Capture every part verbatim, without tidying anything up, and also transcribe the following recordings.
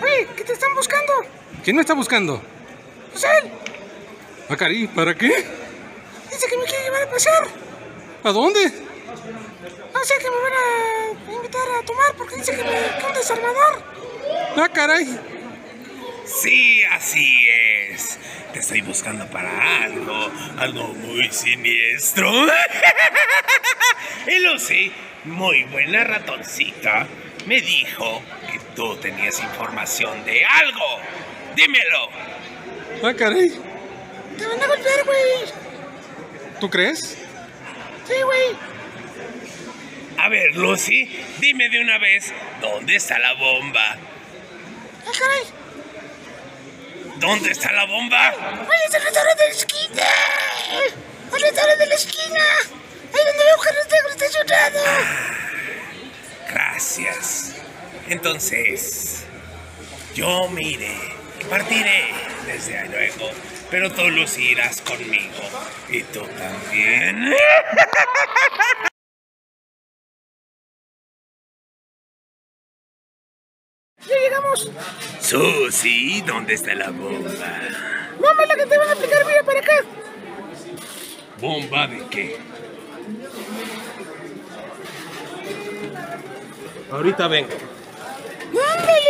¡Hey! ¿Qué te están buscando? ¿Quién me está buscando? Pues él. Ah, caray, ¿para qué? Dice que me quiere llevar a pasear. ¿A dónde? No sé, que me van a invitar a tomar porque dice que me que un desarmador. Ah, caray. Sí, así es. Te estoy buscando para algo, algo muy siniestro. Y Lucy, muy buena ratoncita, me dijo que tú tenías información de algo. ¡Dímelo! Ah, caray. Te van a golpear, güey. ¿Tú crees? Sí, güey. A ver, Lucy, dime de una vez, ¿dónde está la bomba? Ah, caray. ¿Dónde está la bomba? ¡Ay, es el restaurante de la esquina! ¡El restaurante de la esquina! ¡Ahí donde veo que no está estacionado! Ah, gracias. Entonces, yo me iré, partiré desde luego, pero tú, Lucy, irás conmigo. Y tú también. ¡Ya llegamos! Susy, ¿dónde está la bomba? ¡Bomba es la que te van a aplicar! ¡Mira para acá! ¿Bomba de qué? Ahorita vengo. ¡Ándale!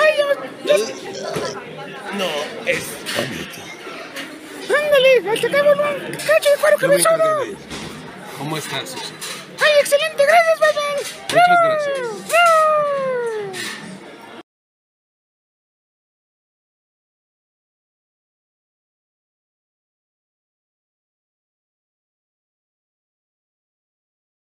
¡Ay, ya me... No, es bonito! ¡Ándale! ¡Al sacamos un cacho de cuero cabezado! ¿Cómo estás, Susy? ¡Ay, excelente! ¡Gracias, Batman! Muchas gracias.